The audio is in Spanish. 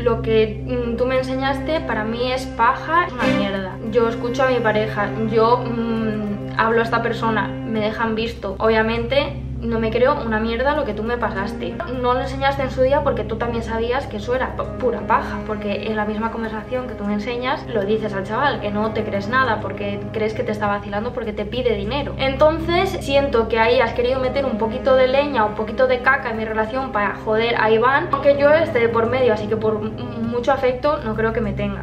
Lo que tú me enseñaste para mí es paja, es una mierda. Yo escucho a mi pareja, yo hablo a esta persona, me dejan visto. Obviamente no me creo una mierda lo que tú me pasaste. No lo enseñaste en su día porque tú también sabías que eso era pura paja, porque en la misma conversación que tú me enseñas lo dices al chaval, que no te crees nada porque crees que te está vacilando porque te pide dinero. Entonces siento que ahí has querido meter un poquito de leña, un poquito de caca en mi relación para joder a Iván, aunque yo esté por medio, así que por mucho afecto no creo que me tenga.